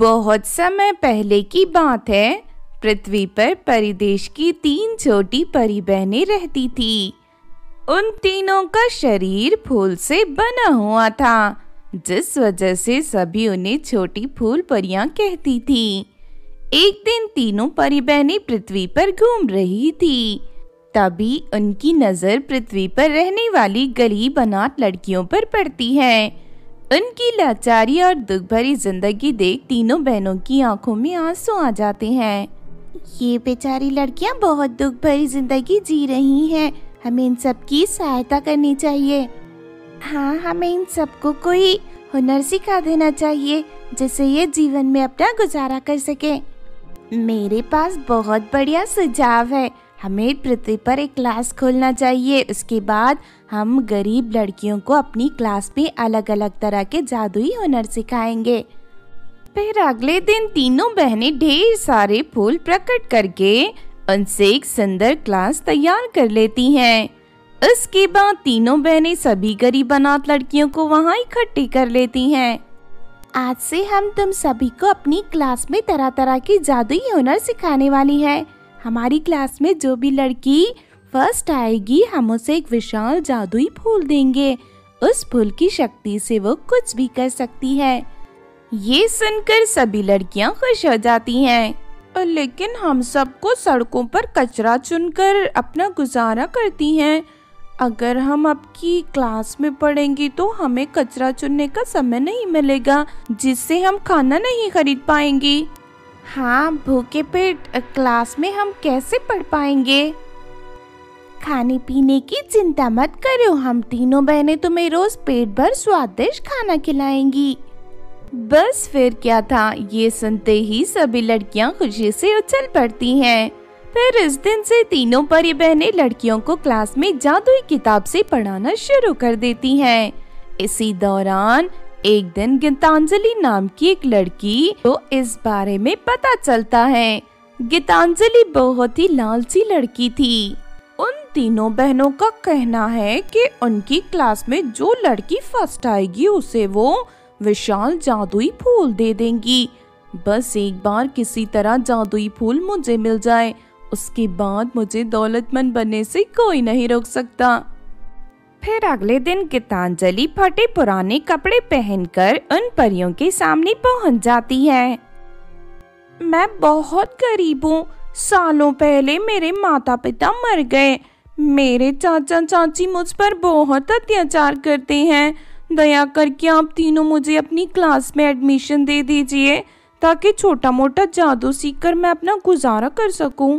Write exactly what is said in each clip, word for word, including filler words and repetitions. बहुत समय पहले की बात है। पृथ्वी पर परिदेश की तीन छोटी परी बहनें रहती थी। उन तीनों का शरीर फूल से बना हुआ था, जिस वजह से सभी उन्हें छोटी फूल परियां कहती थी। एक दिन तीनों परी बहनें पृथ्वी पर घूम रही थी, तभी उनकी नज़र पृथ्वी पर रहने वाली गरीब अनाथ लड़कियों पर पड़ती है। उनकी लाचारी और दुख भरी जिंदगी देख तीनों बहनों की आंखों में आंसू आ जाते हैं। ये बेचारी लड़कियां बहुत दुख भरी जिंदगी जी रही हैं, हमें इन सब की सहायता करनी चाहिए। हाँ, हमें इन सबको कोई हुनर सिखा देना चाहिए जिससे ये जीवन में अपना गुजारा कर सके। मेरे पास बहुत बढ़िया सुझाव है, हमें पृथ्वी पर एक क्लास खोलना चाहिए। उसके बाद हम गरीब लड़कियों को अपनी क्लास में अलग अलग तरह के जादुई हुनर सिखाएंगे। फिर अगले दिन तीनों बहनें ढेर सारे फूल प्रकट करके उनसे एक सुंदर क्लास तैयार कर लेती हैं। उसके बाद तीनों बहनें सभी गरीब अनाथ लड़कियों को वहाँ इकट्ठी कर लेती हैं। आज से हम तुम सभी को अपनी क्लास में तरह तरह के जादुई हुनर सिखाने वाली है। हमारी क्लास में जो भी लड़की फर्स्ट आएगी, हम उसे एक विशाल जादुई फूल देंगे। उस फूल की शक्ति से वो कुछ भी कर सकती है। ये सुनकर सभी लड़कियां खुश हो जाती हैं। लेकिन हम सबको सड़कों पर कचरा चुनकर अपना गुजारा करती हैं। अगर हम आपकी क्लास में पढ़ेंगी तो हमें कचरा चुनने का समय नहीं मिलेगा, जिससे हम खाना नहीं खरीद पाएंगी। हाँ, भूखे पेट क्लास में हम कैसे पढ़ पाएंगे? खाने पीने की चिंता मत करो, हम तीनों बहनें तुम्हें रोज पेट भर स्वादिष्ट खाना खिलाएंगी। बस फिर क्या था, ये सुनते ही सभी लड़कियां खुशी से उछल पड़ती हैं। फिर इस दिन से तीनों परी बहनें लड़कियों को क्लास में जादुई किताब से पढ़ाना शुरू कर देती हैं। इसी दौरान एक दिन गीतांजलि नाम की एक लड़की को इस बारे में पता चलता है। गीतांजलि बहुत ही लालची लड़की थी। उन तीनों बहनों का कहना है कि उनकी क्लास में जो लड़की फर्स्ट आएगी उसे वो विशाल जादुई फूल दे देंगी। बस एक बार किसी तरह जादुई फूल मुझे मिल जाए, उसके बाद मुझे दौलतमंद बनने से कोई नहीं रोक सकता। फिर अगले दिन गीतांजलि फटे पुराने कपड़े पहनकर उन परियों के सामने पहुंच जाती है। मैं बहुत गरीब हूँ, सालों पहले मेरे माता पिता मर गए। मेरे चाचा चाची मुझ पर बहुत अत्याचार करते हैं। दया करके आप तीनों मुझे अपनी क्लास में एडमिशन दे दीजिए, ताकि छोटा मोटा जादू सीखकर मैं अपना गुजारा कर सकूँ।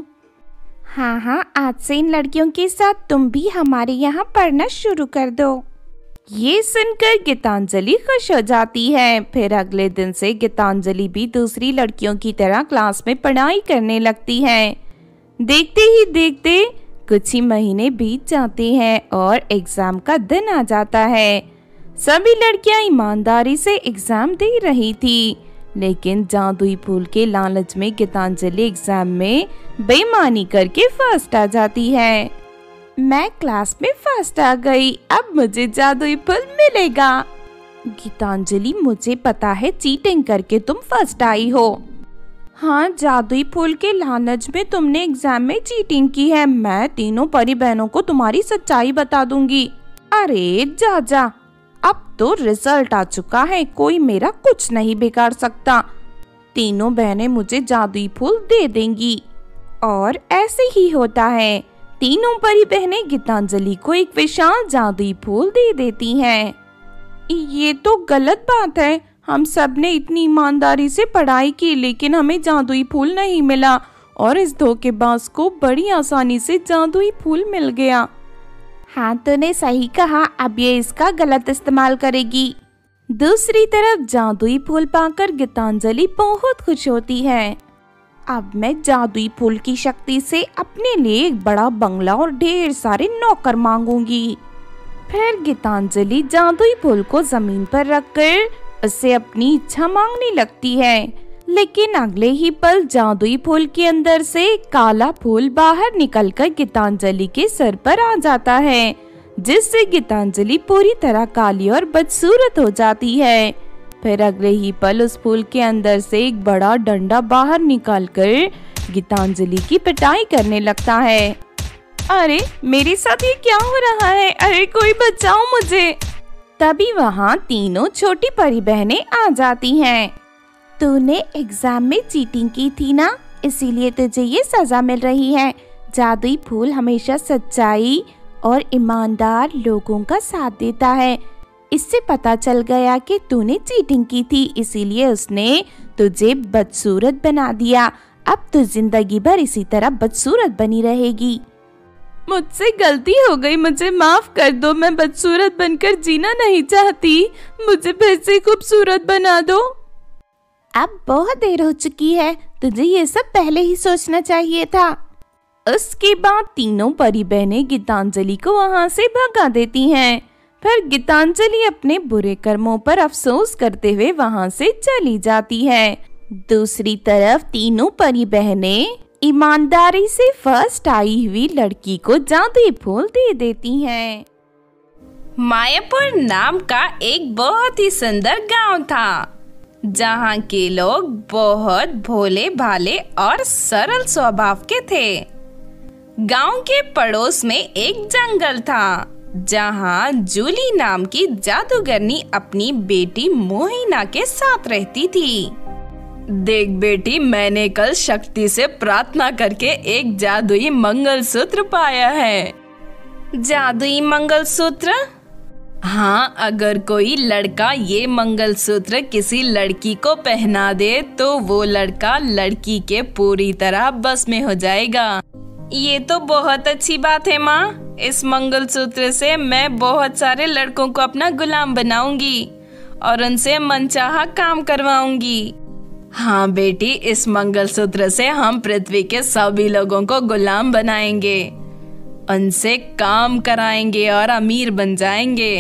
हाँ हाँ, आज से इन लड़कियों के साथ तुम भी हमारे यहाँ पढ़ना शुरू कर दो। ये सुनकर गीतांजलि खुश हो जाती है। फिर अगले दिन से गीतांजलि भी दूसरी लड़कियों की तरह क्लास में पढ़ाई करने लगती है। देखते ही देखते कुछ ही महीने बीत जाते हैं और एग्ज़ाम का दिन आ जाता है। सभी लड़कियाँ ईमानदारी से एग्ज़ाम दे रही थी, लेकिन जादुई फूल के लालच में गीतांजलि एग्जाम में बेईमानी करके फर्स्ट आ जाती है। मैं क्लास में फर्स्ट आ गई, अब मुझे जादुई फूल मिलेगा। गीतांजलि, मुझे पता है चीटिंग करके तुम फर्स्ट आई हो। हाँ, जादुई फूल के लालच में तुमने एग्जाम में चीटिंग की है। मैं तीनों परी बहनों को तुम्हारी सच्चाई बता दूंगी। अरे जा जा, अब तो रिजल्ट आ चुका है, कोई मेरा कुछ नहीं बिगाड़ सकता। तीनों बहनें मुझे जादुई फूल दे देंगी। और ऐसे ही होता है, तीनों परी बहनें गीतांजलि को एक विशाल जादुई फूल दे देती हैं। ये तो गलत बात है, हम सब ने इतनी ईमानदारी से पढ़ाई की लेकिन हमें जादुई फूल नहीं मिला, और इस धोखेबाज को बड़ी आसानी से जादुई फूल मिल गया। हाँ, तूने सही कहा, अब ये इसका गलत इस्तेमाल करेगी। दूसरी तरफ जादुई फूल पाकर गीतांजलि बहुत खुश होती है। अब मैं जादुई फूल की शक्ति से अपने लिए एक बड़ा बंगला और ढेर सारे नौकर मांगूंगी। फिर गीतांजलि जादुई फूल को जमीन पर रखकर उससे अपनी इच्छा मांगने लगती है, लेकिन अगले ही पल जादुई फूल के अंदर से काला फूल बाहर निकलकर गीतांजलि के सर पर आ जाता है, जिससे गीतांजलि पूरी तरह काली और बदसूरत हो जाती है। फिर अगले ही पल उस फूल के अंदर से एक बड़ा डंडा बाहर निकालकर गीतांजलि की पिटाई करने लगता है। अरे मेरे साथ ये क्या हो रहा है, अरे कोई बचाओ मुझे। तभी वहाँ तीनों छोटी परी बहनें आ जाती हैं। तूने एग्जाम में चीटिंग की थी ना, इसीलिए तुझे ये सजा मिल रही है। जादुई फूल हमेशा सच्चाई और ईमानदार लोगों का साथ देता है। इससे पता चल गया कि तूने चीटिंग की थी, इसीलिए उसने तुझे बदसूरत बना दिया। अब तू जिंदगी भर इसी तरह बदसूरत बनी रहेगी। मुझसे गलती हो गई, मुझे माफ कर दो। मैं बदसूरत बनकर जीना नहीं चाहती, मुझे फिर से खूबसूरत बना दो। अब बहुत देर हो चुकी है, तुझे ये सब पहले ही सोचना चाहिए था। उसके बाद तीनों परी बहनें गीतांजलि को वहाँ से भगा देती हैं। फिर गीतांजलि अपने बुरे कर्मों पर अफसोस करते हुए वहाँ से चली जाती है। दूसरी तरफ तीनों परी बहनें ईमानदारी से फर्स्ट आई हुई लड़की को जादुई फूल दे देती हैं। मायापुर नाम का एक बहुत ही सुंदर गांव था, जहां के लोग बहुत भोले भाले और सरल स्वभाव के थे। गांव के पड़ोस में एक जंगल था, जहां जूली नाम की जादूगरनी अपनी बेटी मोहिना के साथ रहती थी। देख बेटी, मैंने कल शक्ति से प्रार्थना करके एक जादुई मंगलसूत्र पाया है। जादुई मंगलसूत्र? हाँ, अगर कोई लड़का ये मंगलसूत्र किसी लड़की को पहना दे तो वो लड़का लड़की के पूरी तरह बस में हो जाएगा। ये तो बहुत अच्छी बात है माँ, इस मंगलसूत्र से मैं बहुत सारे लड़कों को अपना गुलाम बनाऊंगी और उनसे मनचाहा काम करवाऊंगी। हाँ बेटी, इस मंगलसूत्र से हम पृथ्वी के सभी लोगों को गुलाम बनाएंगे, उनसे काम कराएंगे और अमीर बन जाएंगे।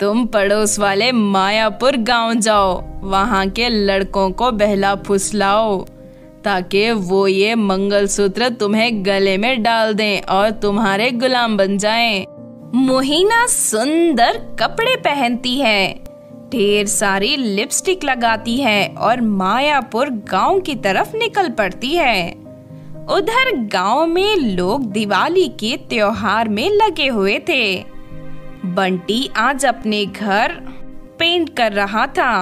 तुम पड़ोस वाले मायापुर गांव जाओ, वहाँ के लड़कों को बहला फुसलाओ ताकि वो ये मंगलसूत्र तुम्हें गले में डाल दें और तुम्हारे गुलाम बन जाएं। मोहिना सुंदर कपड़े पहनती है, ढेर सारी लिपस्टिक लगाती है और मायापुर गांव की तरफ निकल पड़ती है। उधर गांव में लोग दिवाली के त्योहार में लगे हुए थे। बंटी आज अपने घर पेंट कर रहा था।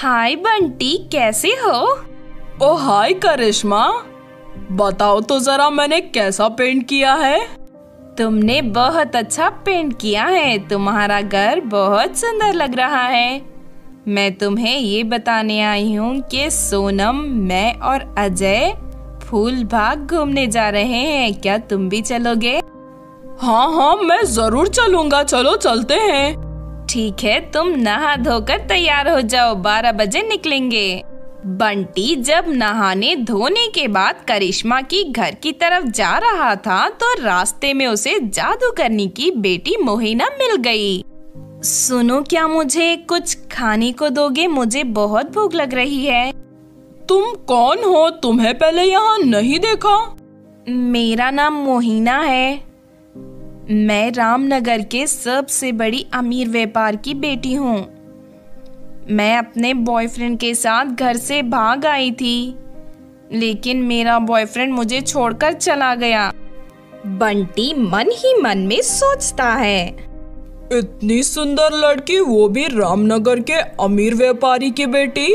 हाय बंटी, कैसे हो? ओ हाय करिश्मा, बताओ तो जरा मैंने कैसा पेंट किया है? तुमने बहुत अच्छा पेंट किया है, तुम्हारा घर बहुत सुंदर लग रहा है। मैं तुम्हें ये बताने आई हूँ कि सोनम, मैं और अजय फूल बाग घूमने जा रहे हैं, क्या तुम भी चलोगे? हाँ हाँ, मैं जरूर चलूँगा, चलो चलते हैं। ठीक है, तुम नहा धोकर तैयार हो जाओ, बारह बजे निकलेंगे। बंटी जब नहाने धोने के बाद करिश्मा की घर की तरफ जा रहा था तो रास्ते में उसे जादूगरनी की बेटी मोहिना मिल गई। सुनो, क्या मुझे कुछ खाने को दोगे? मुझे बहुत भूख लग रही है। तुम कौन हो? तुम्हें पहले यहाँ नहीं देखा? मेरा नाम मोहिना है, मैं रामनगर के सबसे बड़ी अमीर व्यापार की बेटी हूँ। मैं अपने बॉयफ्रेंड के साथ घर से भाग आई थी, लेकिन मेरा बॉयफ्रेंड मुझे छोड़कर चला गया। बंटी मन ही मन में सोचता है, इतनी सुंदर लड़की, वो भी रामनगर के अमीर व्यापारी की बेटी,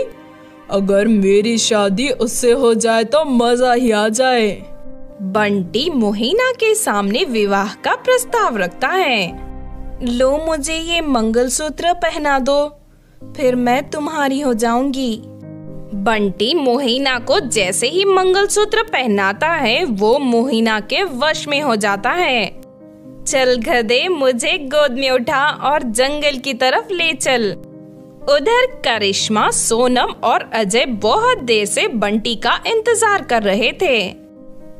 अगर मेरी शादी उससे हो जाए तो मजा ही आ जाए। बंटी मोहिना के सामने विवाह का प्रस्ताव रखता है। लो, मुझे ये मंगलसूत्र पहना दो, फिर मैं तुम्हारी हो जाऊंगी। बंटी मोहिना को जैसे ही मंगलसूत्र पहनाता है, वो मोहिना के वश में हो जाता है। चल गधे, मुझे गोद में उठा और जंगल की तरफ ले चल। उधर करिश्मा, सोनम और अजय बहुत देर से बंटी का इंतजार कर रहे थे।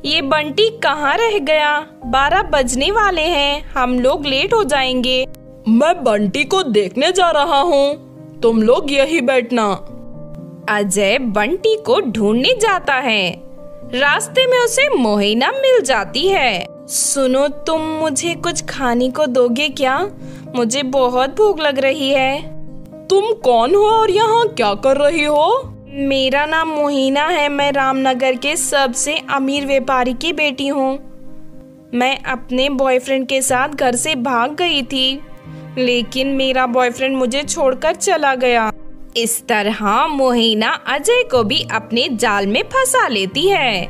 ये बंटी कहाँ रह गया? बारह बजने वाले हैं, हम लोग लेट हो जाएंगे। मैं बंटी को देखने जा रहा हूँ, तुम लोग यही बैठना। अजय बंटी को ढूंढने जाता है, रास्ते में उसे मोहिना मिल जाती है। सुनो, तुम मुझे कुछ खाने को दोगे क्या? मुझे बहुत भूख लग रही है। तुम कौन हो और यहाँ क्या कर रही हो? मेरा नाम मोहिना है। मैं रामनगर के सबसे अमीर व्यापारी की बेटी हूँ। मैं अपने बॉयफ्रेंड के साथ घर से भाग गई थी, लेकिन मेरा बॉयफ्रेंड मुझे छोड़कर चला गया। इस तरह मोहिना अजय को भी अपने जाल में फंसा लेती है।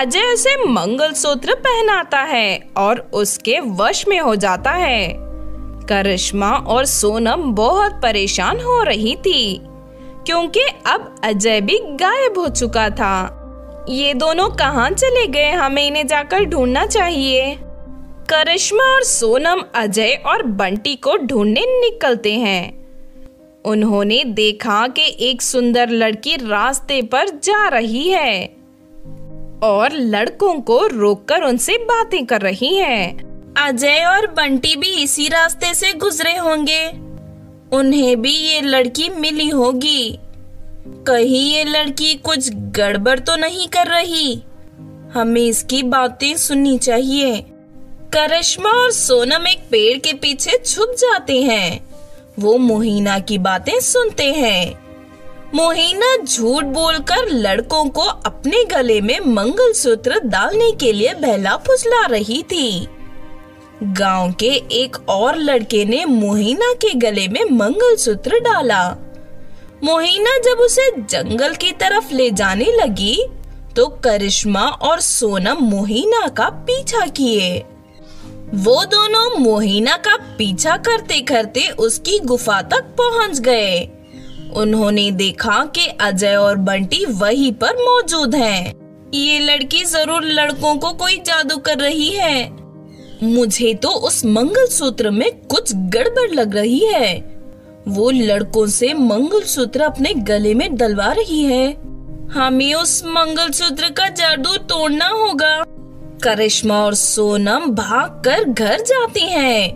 अजय उसे मंगलसूत्र पहनाता है और उसके वश में हो जाता है। करिश्मा और सोनम बहुत परेशान हो रही थी क्योंकि अब अजय भी गायब हो चुका था। ये दोनों कहाँ चले गए, हमें इन्हें जाकर ढूंढना चाहिए। करिश्मा और सोनम अजय और बंटी को ढूंढने निकलते हैं। उन्होंने देखा कि एक सुंदर लड़की रास्ते पर जा रही है और लड़कों को रोककर उनसे बातें कर रही है। अजय और बंटी भी इसी रास्ते से गुजरे होंगे, उन्हें भी ये लड़की मिली होगी। कहीं ये लड़की कुछ गड़बड़ तो नहीं कर रही, हमें इसकी बातें सुननी चाहिए। करिश्मा और सोनम एक पेड़ के पीछे छुप जाते हैं। वो मोहिना की बातें सुनते हैं। मोहिना झूठ बोलकर लड़कों को अपने गले में मंगलसूत्र डालने के लिए बहला फुसला रही थी। गांव के एक और लड़के ने मोहिना के गले में मंगलसूत्र डाला। मोहिना जब उसे जंगल की तरफ ले जाने लगी तो करिश्मा और सोनम मोहिना का पीछा किए। वो दोनों मोहिना का पीछा करते करते उसकी गुफा तक पहुंच गए। उन्होंने देखा कि अजय और बंटी वहीं पर मौजूद हैं। ये लड़की जरूर लड़कों को कोई जादू कर रही है। मुझे तो उस मंगलसूत्र में कुछ गड़बड़ लग रही है। वो लड़कों से मंगलसूत्र अपने गले में डलवा रही है। हमें उस मंगलसूत्र का जादू तोड़ना होगा। करिश्मा और सोनम भागकर घर जाती हैं।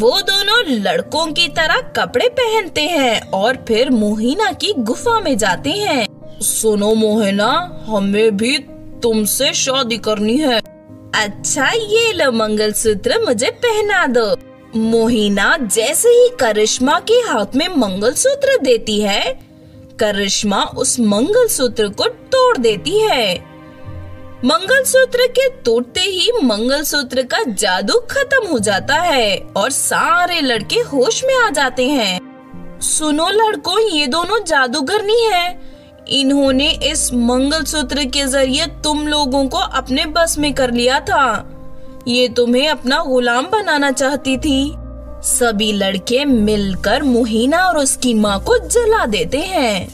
वो दोनों लड़कों की तरह कपड़े पहनते हैं और फिर मोहिना की गुफा में जाते हैं। सुनो मोहिना, हमें भी तुमसे शादी करनी है। अच्छा, ये लो मंगलसूत्र, मुझे पहना दो। मोहिना जैसे ही करिश्मा के हाथ में मंगलसूत्र देती है, करिश्मा उस मंगलसूत्र को तोड़ देती है। मंगलसूत्र के टूटते ही मंगलसूत्र का जादू खत्म हो जाता है और सारे लड़के होश में आ जाते हैं। सुनो लड़कों, ये दोनों जादूगरनी है। इन्होंने इस मंगलसूत्र के जरिए तुम लोगों को अपने बस में कर लिया था। ये तुम्हें अपना गुलाम बनाना चाहती थी। सभी लड़के मिलकर मोहिना और उसकी माँ को जला देते हैं।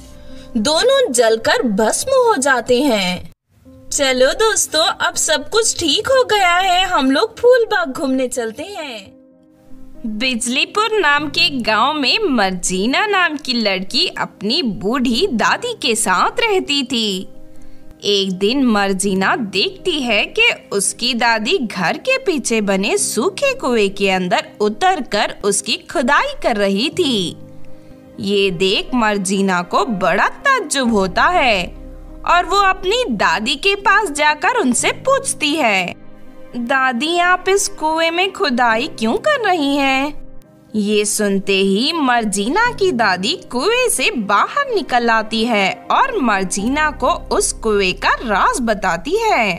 दोनों जलकर भस्म हो जाते हैं। चलो दोस्तों, अब सब कुछ ठीक हो गया है, हम लोग फूलबाग घूमने चलते हैं। बिजलीपुर नाम के गांव में मर्जीना नाम की लड़की अपनी बूढ़ी दादी के साथ रहती थी। एक दिन मर्जीना देखती है कि उसकी दादी घर के पीछे बने सूखे कुएं के अंदर उतरकर उसकी खुदाई कर रही थी। ये देख मर्जीना को बड़ा ताज्जुब होता है और वो अपनी दादी के पास जाकर उनसे पूछती है, दादी आप इस कुएं में खुदाई क्यों कर रही हैं? ये सुनते ही मर्जीना की दादी कुएं से बाहर निकल आती है और मर्जीना को उस कुएं का राज बताती है।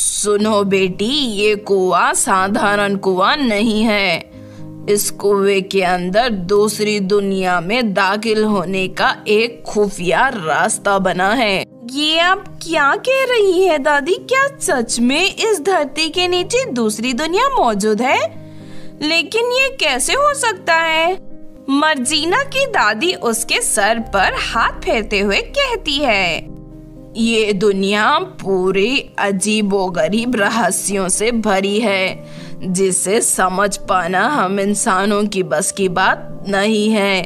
सुनो बेटी, ये कुआं साधारण कुआं नहीं है। इस कुएं के अंदर दूसरी दुनिया में दाखिल होने का एक खुफिया रास्ता बना है। ये आप क्या कह रही है दादी? क्या सच में इस धरती के नीचे दूसरी दुनिया मौजूद है? लेकिन ये कैसे हो सकता है? मर्जीना की दादी उसके सर पर हाथ फेरते हुए कहती है, ये दुनिया पूरी अजीबोगरीब रहस्यों से भरी है जिसे समझ पाना हम इंसानों की बस की बात नहीं है।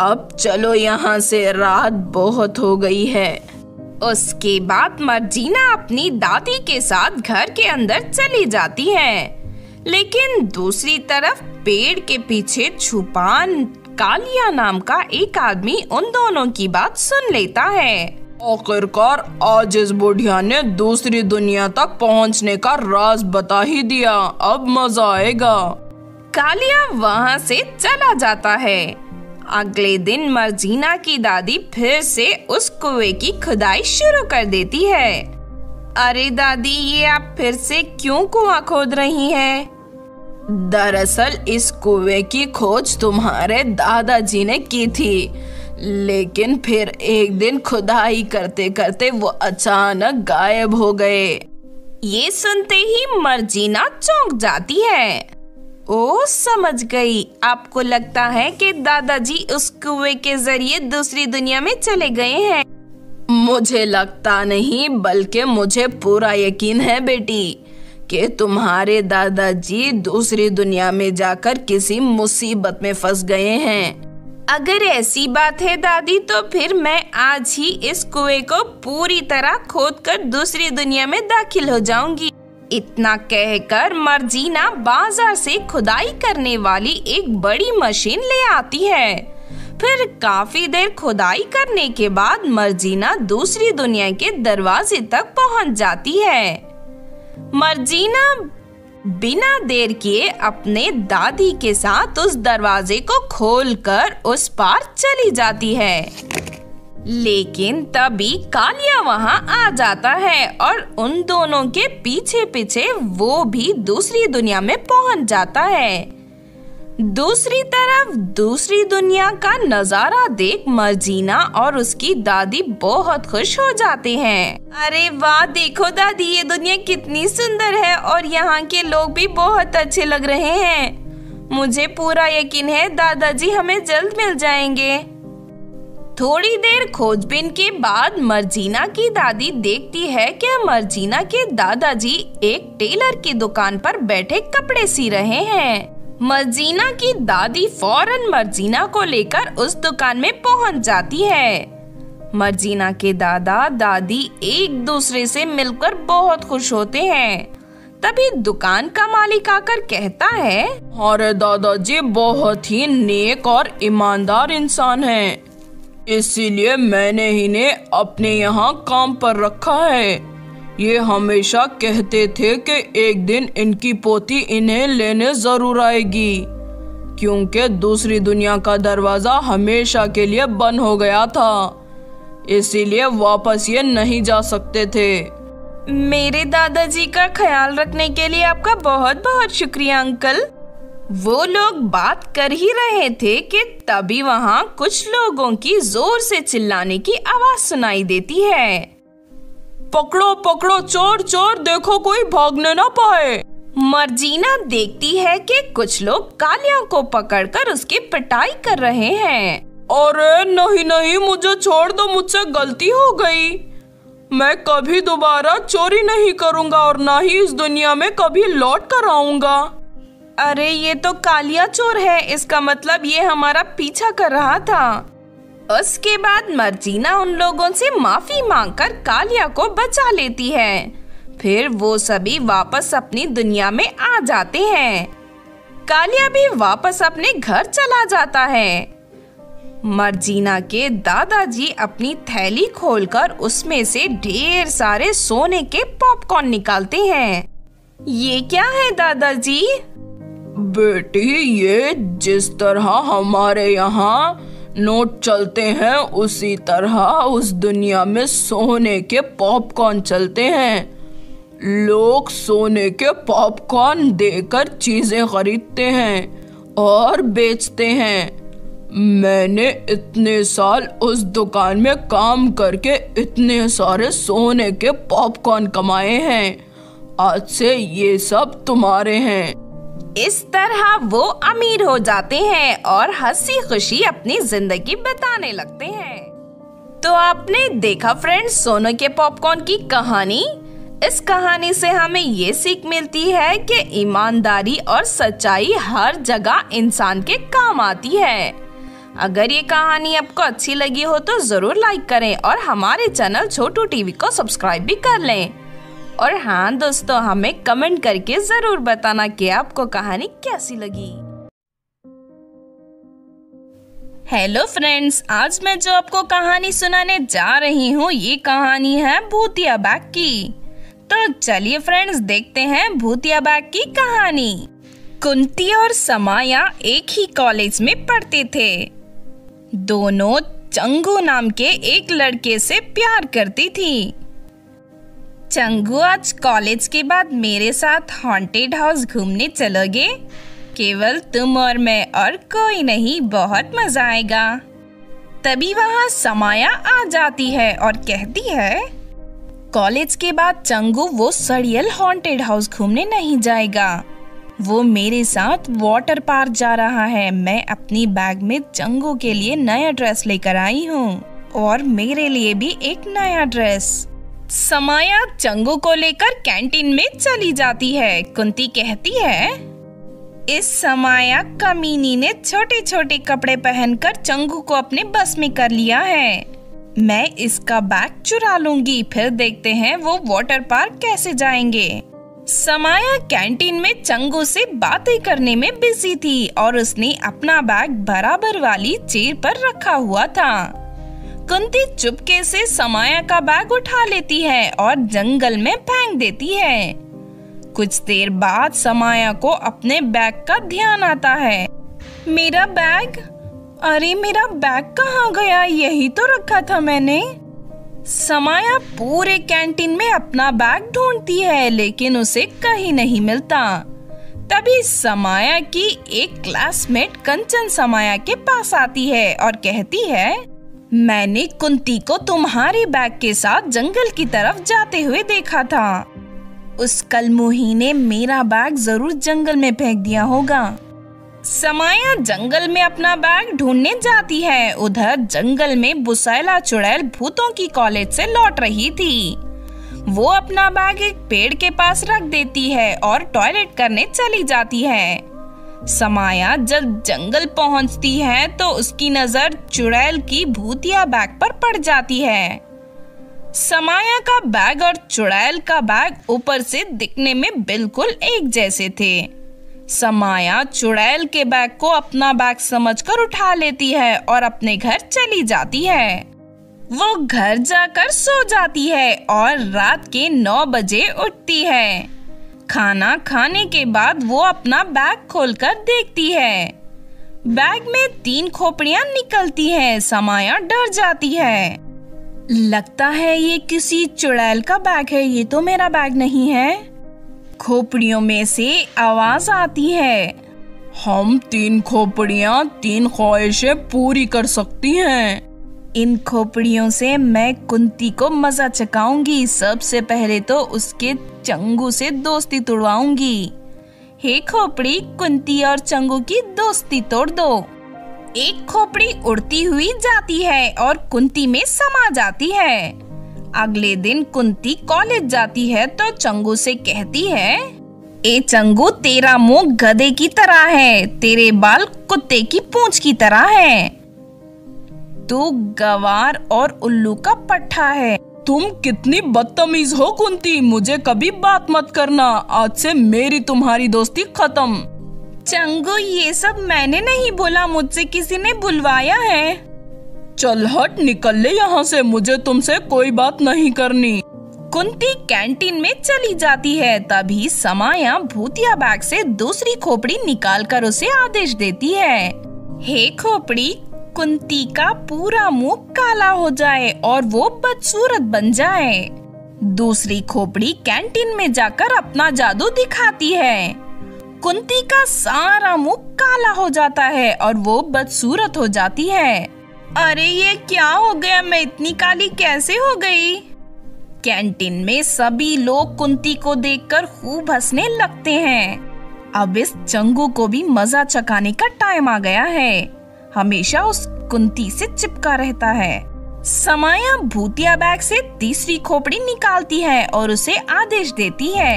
अब चलो यहाँ से, रात बहुत हो गई है। उसके बाद मर्जीना अपनी दादी के साथ घर के अंदर चली जाती है, लेकिन दूसरी तरफ पेड़ के पीछे छुपान कालिया नाम का एक आदमी उन दोनों की बात सुन लेता है। आखिरकार आज इस बुढ़िया ने दूसरी दुनिया तक पहुँचने का राज बता ही दिया, अब मजा आएगा। कालिया वहाँ से चला जाता है। अगले दिन मर्जीना की दादी फिर से उस कुएं की खुदाई शुरू कर देती है। अरे दादी, ये आप फिर से क्यों कुआं खोद रही हैं? दरअसल इस कुएं की खोज तुम्हारे दादाजी ने की थी, लेकिन फिर एक दिन खुदाई करते करते वो अचानक गायब हो गए। ये सुनते ही मर्जीना चौंक जाती है। ओ, समझ गई, आपको लगता है कि दादाजी उस कुएं के जरिए दूसरी दुनिया में चले गए हैं। मुझे लगता नहीं, बल्कि मुझे पूरा यकीन है बेटी कि तुम्हारे दादाजी दूसरी दुनिया में जाकर किसी मुसीबत में फंस गए हैं। अगर ऐसी बात है दादी, तो फिर मैं आज ही इस कुएं को पूरी तरह खोदकर दूसरी दुनिया में दाखिल हो जाऊंगी। इतना कहकर मर्जीना बाजार से खुदाई करने वाली एक बड़ी मशीन ले आती है। फिर काफी देर खुदाई करने के बाद मर्जीना दूसरी दुनिया के दरवाजे तक पहुंच जाती है। मर्जीना बिना देर किए अपने दादी के साथ उस दरवाजे को खोलकर उस पार चली जाती है, लेकिन तभी कालिया वहां आ जाता है और उन दोनों के पीछे पीछे वो भी दूसरी दुनिया में पहुंच जाता है। दूसरी तरफ दूसरी दुनिया का नजारा देख मर्जीना और उसकी दादी बहुत खुश हो जाते हैं। अरे वाह, देखो दादी, ये दुनिया कितनी सुंदर है और यहाँ के लोग भी बहुत अच्छे लग रहे हैं। मुझे पूरा यकीन है दादाजी हमें जल्द मिल जाएंगे। थोड़ी देर खोजबीन के बाद मर्जीना की दादी देखती है कि मर्जीना के दादाजी एक टेलर की दुकान पर बैठे कपड़े सी रहे हैं। मर्जीना की दादी फौरन मर्जीना को लेकर उस दुकान में पहुंच जाती है। मर्जीना के दादा दादी एक दूसरे से मिलकर बहुत खुश होते हैं। तभी दुकान का मालिक आकर कहता है, अरे दादाजी बहुत ही नेक और ईमानदार इंसान हैं, इसीलिए मैंने इन्हें अपने यहाँ काम पर रखा है। ये हमेशा कहते थे कि एक दिन इनकी पोती इन्हें लेने जरूर आएगी, क्योंकि दूसरी दुनिया का दरवाज़ा हमेशा के लिए बंद हो गया था, इसीलिए वापस ये नहीं जा सकते थे। मेरे दादाजी का ख्याल रखने के लिए आपका बहुत बहुत शुक्रिया अंकल। वो लोग बात कर ही रहे थे कि तभी वहाँ कुछ लोगों की जोर से चिल्लाने की आवाज़ सुनाई देती है। पकड़ो पकड़ो, चोर चोर, देखो कोई भागने ना पाए। मर्जीना देखती है कि कुछ लोग कालिया को पकड़कर उसकी पिटाई कर रहे हैं। अरे नहीं नहीं, मुझे छोड़ दो, मुझसे गलती हो गई, मैं कभी दोबारा चोरी नहीं करूँगा और ना ही इस दुनिया में कभी लौट कर आऊँगा। अरे ये तो कालिया चोर है, इसका मतलब ये हमारा पीछा कर रहा था। उसके बाद मर्जीना उन लोगों से माफी मांगकर कालिया को बचा लेती है। फिर वो सभी वापस अपनी दुनिया में आ जाते हैं। कालिया भी वापस अपने घर चला जाता है। मर्जीना के दादाजी अपनी थैली खोलकर उसमें से ढेर सारे सोने के पॉपकॉर्न निकालते हैं। ये क्या है दादाजी? बेटी, ये जिस तरह हमारे यहाँ नोट चलते हैं, उसी तरह उस दुनिया में सोने के पॉपकॉर्न चलते हैं। लोग सोने के पॉपकॉर्न देकर चीज़ें खरीदते हैं और बेचते हैं। मैंने इतने साल उस दुकान में काम करके इतने सारे सोने के पॉपकॉर्न कमाए हैं। आज से ये सब तुम्हारे हैं। इस तरह वो अमीर हो जाते हैं और हंसी खुशी अपनी जिंदगी बिताने लगते हैं। तो आपने देखा फ्रेंड्स, सोने के पॉपकॉर्न की कहानी। इस कहानी से हमें ये सीख मिलती है कि ईमानदारी और सच्चाई हर जगह इंसान के काम आती है। अगर ये कहानी आपको अच्छी लगी हो तो जरूर लाइक करें और हमारे चैनल छोटू टीवी को सब्सक्राइब भी कर लें। और हाँ दोस्तों, हमें कमेंट करके ज़रूर बताना कि आपको कहानी कैसी लगी। हेलो फ्रेंड्स, आज मैं जो आपको कहानी सुनाने जा रही हूँ, ये कहानी है भूतिया बैग की। तो चलिए फ्रेंड्स, देखते हैं भूतिया बैग की कहानी। कुंती और समाया एक ही कॉलेज में पढ़ते थे। दोनों चंगू नाम के एक लड़के से प्यार करती थी। चंगू आज कॉलेज के बाद मेरे साथ हॉन्टेड हाउस घूमने चलोगे? केवल तुम और मैं और कोई नहीं, बहुत मजा आएगा। तभी वहाँ समाया आ जाती है और कहती है, कॉलेज के बाद चंगू वो सड़ियल हॉन्टेड हाउस घूमने नहीं जाएगा। वो मेरे साथ वाटर पार्क जा रहा है। मैं अपनी बैग में चंगू के लिए नया ड्रेस लेकर आई हूँ और मेरे लिए भी एक नया ड्रेस। समाया चंगू को लेकर कैंटीन में चली जाती है। कुंती कहती है, इस समाया कमीनी ने छोटे छोटे कपड़े पहनकर चंगू को अपने बस में कर लिया है। मैं इसका बैग चुरा लूंगी, फिर देखते हैं वो वाटर पार्क कैसे जाएंगे। समाया कैंटीन में चंगू से बातें करने में बिजी थी और उसने अपना बैग बराबर वाली चेयर पर रखा हुआ था। कुंती चुपके से समाया का बैग उठा लेती है और जंगल में फेंक देती है। कुछ देर बाद समाया को अपने बैग का ध्यान आता है। मेरा बैग, अरे मेरा बैग कहाँ गया? यही तो रखा था मैंने। समाया पूरे कैंटीन में अपना बैग ढूंढती है लेकिन उसे कहीं नहीं मिलता। तभी समाया की एक क्लासमेट कंचन समाया के पास आती है और कहती है, मैंने कुंती को तुम्हारे बैग के साथ जंगल की तरफ जाते हुए देखा था। उस कलमोही ने मेरा बैग जरूर जंगल में फेंक दिया होगा। समाया जंगल में अपना बैग ढूंढने जाती है। उधर जंगल में बुसैला चुड़ैल भूतों की कॉलेज से लौट रही थी। वो अपना बैग एक पेड़ के पास रख देती है और टॉयलेट करने चली जाती है। समाया जब जंगल पहुंचती है तो उसकी नजर चुड़ैल की भूतिया बैग पर पड़ जाती है। समाया का बैग और चुड़ैल का बैग ऊपर से दिखने में बिल्कुल एक जैसे थे। समाया चुड़ैल के बैग को अपना बैग समझकर उठा लेती है और अपने घर चली जाती है। वो घर जाकर सो जाती है और रात के नौ बजे उठती है। खाना खाने के बाद वो अपना बैग खोलकर देखती है। बैग में तीन खोपड़ियां निकलती हैं। समाया डर जाती है। लगता है ये किसी चुड़ैल का बैग है, ये तो मेरा बैग नहीं है। खोपड़ियों में से आवाज आती है, हम तीन खोपड़ियाँ तीन ख्वाहिशें पूरी कर सकती हैं। इन खोपड़ियों से मैं कुंती को मजा चखाऊंगी। सबसे पहले तो उसके चंगू से दोस्ती तोड़वाऊंगी। हे खोपड़ी, कुंती और चंगू की दोस्ती तोड़ दो। एक खोपड़ी उड़ती हुई जाती है और कुंती में समा जाती है। अगले दिन कुंती कॉलेज जाती है तो चंगू से कहती है, ए चंगू, तेरा मुंह गधे की तरह है, तेरे बाल कुत्ते की पूंछ की तरह है, तू गवार और उल्लू का पट्ठा है। तुम कितनी बदतमीज हो कुंती, मुझे कभी बात मत करना, आज से मेरी तुम्हारी दोस्ती खत्म। चंगू, ये सब मैंने नहीं बोला, मुझसे किसी ने बुलवाया है। चल हट, निकल ले यहाँ से, मुझे तुमसे कोई बात नहीं करनी। कुंती कैंटीन में चली जाती है। तभी समाया भूतिया बैग से दूसरी खोपड़ी निकालकर उसे आदेश देती है, हे खोपड़ी, कुंती का पूरा मुंह काला हो जाए और वो बदसूरत बन जाए। दूसरी खोपड़ी कैंटीन में जाकर अपना जादू दिखाती है। कुंती का सारा मुंह काला हो जाता है और वो बदसूरत हो जाती है। अरे ये क्या हो गया, मैं इतनी काली कैसे हो गई? कैंटीन में सभी लोग कुंती को देखकर खूब हंसने लगते हैं। अब इस चंगू को भी मजा चखाने का टाइम आ गया है, हमेशा उस कुंती से चिपका रहता है। समाया भूतिया बैग से तीसरी खोपड़ी निकालती है और उसे आदेश देती है,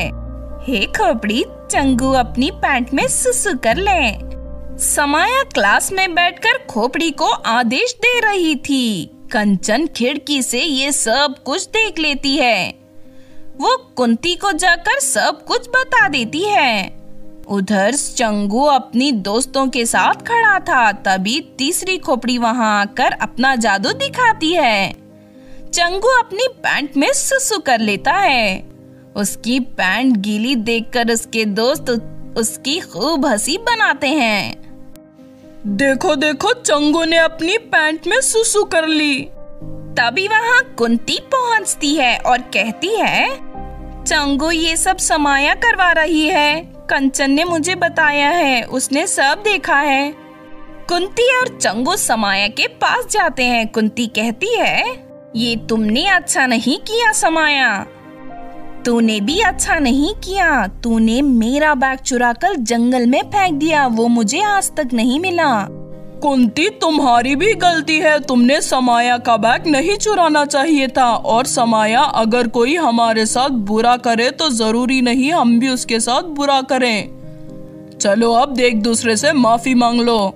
हे खोपड़ी, चंगू अपनी पैंट में सुसु कर ले। समाया क्लास में बैठकर खोपड़ी को आदेश दे रही थी। कंचन खिड़की से ये सब कुछ देख लेती है। वो कुंती को जाकर सब कुछ बता देती है। उधर चंगू अपनी दोस्तों के साथ खड़ा था। तभी तीसरी खोपड़ी वहां आकर अपना जादू दिखाती है। चंगू अपनी पैंट में सुसु कर लेता है। उसकी पैंट गीली देखकर उसके दोस्त उसकी खूब हंसी बनाते हैं। देखो देखो चंगू ने अपनी पैंट में सुसु कर ली। तभी वहाँ कुंती पहुँचती है और कहती है, चंगू ये सब समाया करवा रही है, कंचन ने मुझे बताया है, उसने सब देखा है। कुंती और चंगू समाया के पास जाते हैं। कुंती कहती है, ये तुमने अच्छा नहीं किया समाया, तूने भी अच्छा नहीं किया, तूने मेरा बैग चुराकर जंगल में फेंक दिया, वो मुझे आज तक नहीं मिला। कुंती तुम्हारी भी गलती है, तुमने समाया का बैग नहीं चुराना चाहिए था, और समाया अगर कोई हमारे साथ बुरा करे तो जरूरी नहीं हम भी उसके साथ बुरा करें। चलो अब एक दूसरे से माफी मांग लो।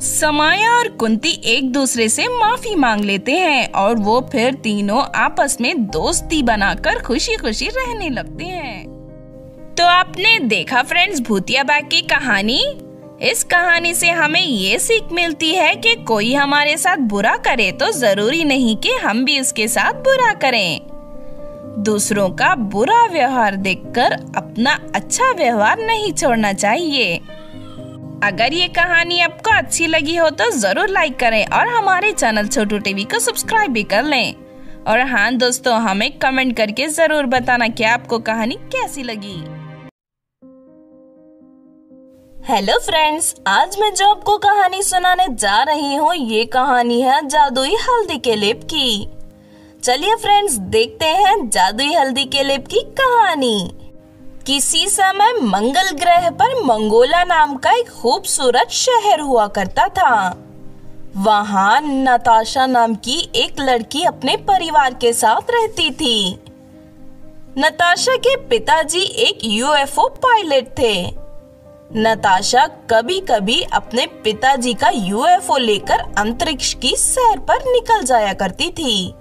समाया और कुंती एक दूसरे से माफी मांग लेते हैं और वो फिर तीनों आपस में दोस्ती बनाकर खुशी खुशी रहने लगते हैं। तो आपने देखा फ्रेंड्स भूतिया बैग की कहानी। इस कहानी से हमें ये सीख मिलती है कि कोई हमारे साथ बुरा करे तो जरूरी नहीं कि हम भी उसके साथ बुरा करें। दूसरों का बुरा व्यवहार देखकर अपना अच्छा व्यवहार नहीं छोड़ना चाहिए। अगर ये कहानी आपको अच्छी लगी हो तो ज़रूर लाइक करें और हमारे चैनल छोटू टीवी को सब्सक्राइब भी कर लें। और हाँ दोस्तों, हमें कमेंट करके ज़रूर बताना कि आपको कहानी कैसी लगी। हेलो फ्रेंड्स, आज मैं जो आपको कहानी सुनाने जा रही हूँ ये कहानी है जादुई हल्दी के लेप की। चलिए फ्रेंड्स देखते हैं जादुई हल्दी के लेप की कहानी। किसी समय मंगल ग्रह पर मंगोला नाम का एक खूबसूरत शहर हुआ करता था। वहाँ नताशा नाम की एक लड़की अपने परिवार के साथ रहती थी। नताशा के पिताजी एक यूएफओ पायलट थे। नताशा कभी कभी अपने पिताजी का यूएफओ लेकर अंतरिक्ष की सैर पर निकल जाया करती थी।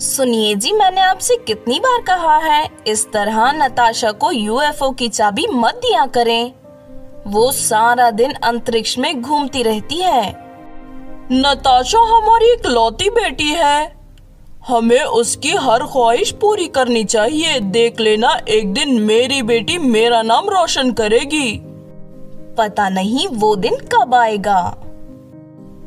सुनिए जी, मैंने आपसे कितनी बार कहा है इस तरह नताशा को यूएफओ की चाबी मत दिया करें। वो सारा दिन अंतरिक्ष में घूमती रहती है। नताशा हमारी इकलौती बेटी है, हमें उसकी हर ख्वाहिश पूरी करनी चाहिए। देख लेना एक दिन मेरी बेटी मेरा नाम रोशन करेगी, पता नहीं वो दिन कब आएगा।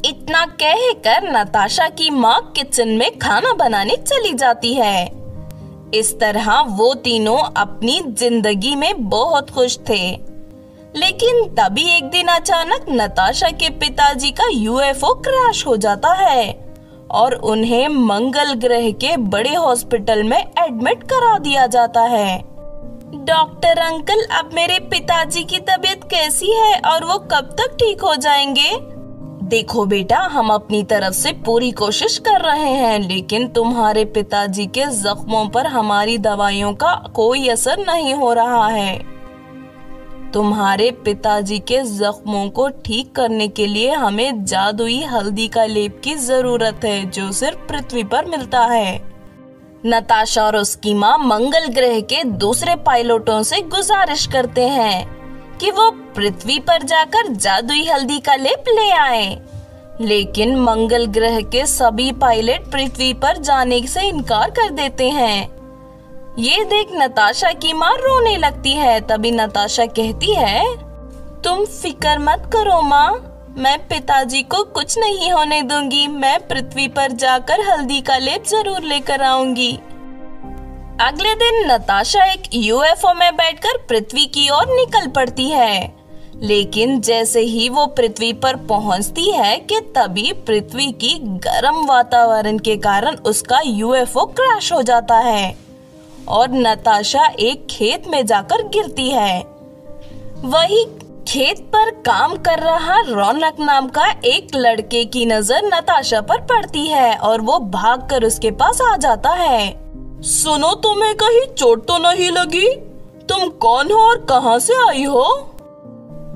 इतना कहकर नताशा की माँ किचन में खाना बनाने चली जाती है। इस तरह वो तीनों अपनी जिंदगी में बहुत खुश थे। लेकिन तभी एक दिन अचानक नताशा के पिताजी का यूएफओ क्रैश हो जाता है और उन्हें मंगल ग्रह के बड़े हॉस्पिटल में एडमिट करा दिया जाता है। डॉक्टर अंकल, अब मेरे पिताजी की तबीयत कैसी है और वो कब तक ठीक हो जाएंगे? देखो बेटा, हम अपनी तरफ से पूरी कोशिश कर रहे हैं, लेकिन तुम्हारे पिताजी के जख्मों पर हमारी दवाइयों का कोई असर नहीं हो रहा है। तुम्हारे पिताजी के जख्मों को ठीक करने के लिए हमें जादुई हल्दी का लेप की जरूरत है, जो सिर्फ पृथ्वी पर मिलता है। नताशा और उसकी माँ मंगल ग्रह के दूसरे पायलटों से गुजारिश करते हैं कि वो पृथ्वी पर जाकर जादुई हल्दी का लेप ले आए, लेकिन मंगल ग्रह के सभी पायलट पृथ्वी पर जाने से इनकार कर देते हैं। ये देख नताशा की माँ रोने लगती है। तभी नताशा कहती है, तुम फिक्र मत करो माँ, मैं पिताजी को कुछ नहीं होने दूंगी। मैं पृथ्वी पर जाकर हल्दी का लेप जरूर लेकर आऊंगी। अगले दिन नताशा एक यूएफओ में बैठकर पृथ्वी की ओर निकल पड़ती है, लेकिन जैसे ही वो पृथ्वी पर पहुंचती है कि तभी पृथ्वी की गर्म वातावरण के कारण उसका यूएफओ क्रैश हो जाता है और नताशा एक खेत में जाकर गिरती है। वहीं खेत पर काम कर रहा रौनक नाम का एक लड़के की नजर नताशा पर पड़ती है और वो भागकर उसके पास आ जाता है। सुनो, तुम्हें कहीं चोट तो नहीं लगी? तुम कौन हो और कहां से आई हो?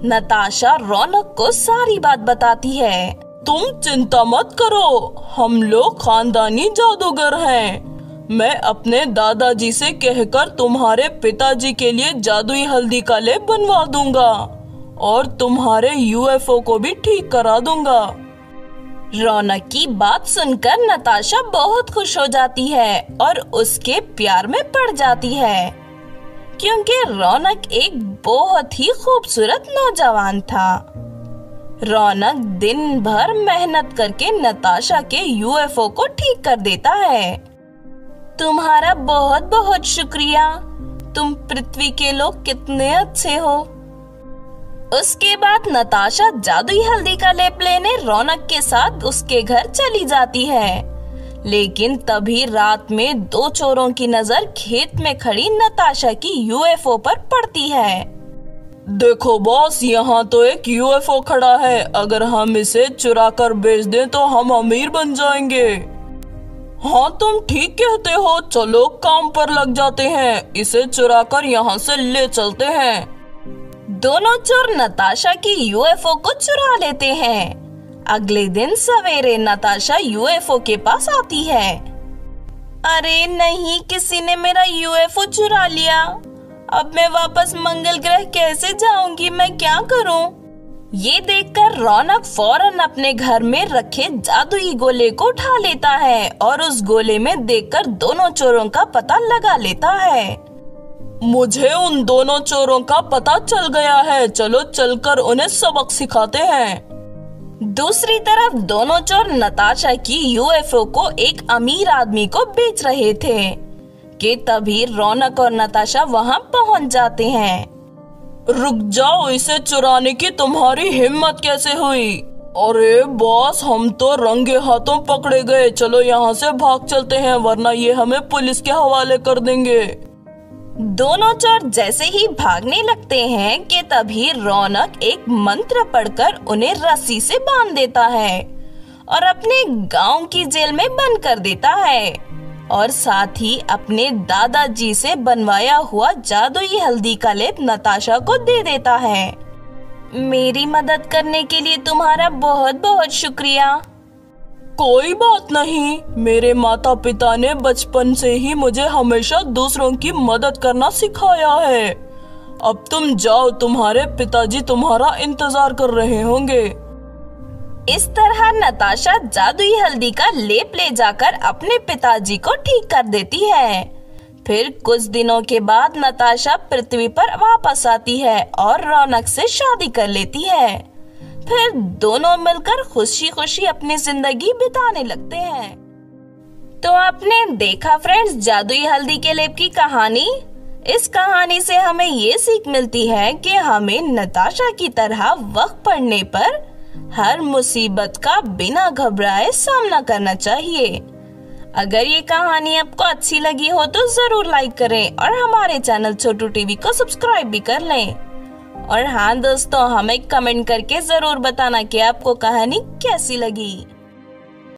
नताशा रौनक को सारी बात बताती है। तुम चिंता मत करो, हम लोग खानदानी जादूगर हैं। मैं अपने दादाजी से कहकर तुम्हारे पिताजी के लिए जादुई हल्दी का लेप बनवा दूंगा और तुम्हारे यूएफओ को भी ठीक करा दूंगा। रौनक की बात सुनकर नताशा बहुत खुश हो जाती है और उसके प्यार में पड़ जाती है, क्योंकि रौनक एक बहुत ही खूबसूरत नौजवान था। रौनक दिन भर मेहनत करके नताशा के यूएफओ को ठीक कर देता है। तुम्हारा बहुत बहुत शुक्रिया, तुम पृथ्वी के लोग कितने अच्छे हो। उसके बाद नताशा जादुई हल्दी का लेप लेने रौनक के साथ उसके घर चली जाती है, लेकिन तभी रात में दो चोरों की नजर खेत में खड़ी नताशा की यूएफओ पर पड़ती है। देखो बॉस, यहाँ तो एक यूएफओ खड़ा है, अगर हम इसे चुरा कर बेच दें तो हम अमीर बन जाएंगे। हाँ, तुम ठीक कहते हो, चलो काम पर लग जाते हैं, इसे चुरा कर यहाँ से ले चलते हैं। दोनों चोर नताशा की यूएफओ को चुरा लेते हैं। अगले दिन सवेरे नताशा यूएफओ के पास आती है। अरे नहीं, किसी ने मेरा यूएफओ चुरा लिया, अब मैं वापस मंगल ग्रह कैसे जाऊंगी, मैं क्या करूं? ये देखकर रौनक फौरन अपने घर में रखे जादुई गोले को उठा लेता है और उस गोले में देखकर दोनों चोरों का पता लगा लेता है। मुझे उन दोनों चोरों का पता चल गया है, चलो चलकर उन्हें सबक सिखाते हैं। दूसरी तरफ दोनों चोर नताशा की यूएफओ को एक अमीर आदमी को बेच रहे थे कि तभी रौनक और नताशा वहां पहुंच जाते हैं। रुक जाओ, इसे चुराने की तुम्हारी हिम्मत कैसे हुई? अरे बॉस, हम तो रंगे हाथों पकड़े गए, चलो यहाँ से भाग चलते हैं, वरना ये हमें पुलिस के हवाले कर देंगे। दोनों चोर जैसे ही भागने लगते हैं कि तभी रौनक एक मंत्र पढ़कर उन्हें रस्सी से बांध देता है और अपने गांव की जेल में बंद कर देता है और साथ ही अपने दादाजी से बनवाया हुआ जादुई हल्दी का लेप नताशा को दे देता है। मेरी मदद करने के लिए तुम्हारा बहुत बहुत शुक्रिया। कोई बात नहीं, मेरे माता पिता ने बचपन से ही मुझे हमेशा दूसरों की मदद करना सिखाया है। अब तुम जाओ, तुम्हारे पिताजी तुम्हारा इंतजार कर रहे होंगे। इस तरह नताशा जादुई हल्दी का लेप ले जाकर अपने पिताजी को ठीक कर देती है। फिर कुछ दिनों के बाद नताशा पृथ्वी पर वापस आती है और रौनक से शादी कर लेती है। फिर दोनों मिलकर खुशी खुशी अपनी जिंदगी बिताने लगते हैं। तो आपने देखा फ्रेंड्स, जादुई हल्दी के लेप की कहानी। इस कहानी से हमें ये सीख मिलती है कि हमें नताशा की तरह वक्त पड़ने पर हर मुसीबत का बिना घबराए सामना करना चाहिए। अगर ये कहानी आपको अच्छी लगी हो तो जरूर लाइक करें और हमारे चैनल छोटू टीवी को सब्सक्राइब भी कर लें। और हाँ दोस्तों, हमें कमेंट करके जरूर बताना कि आपको कहानी कैसी लगी।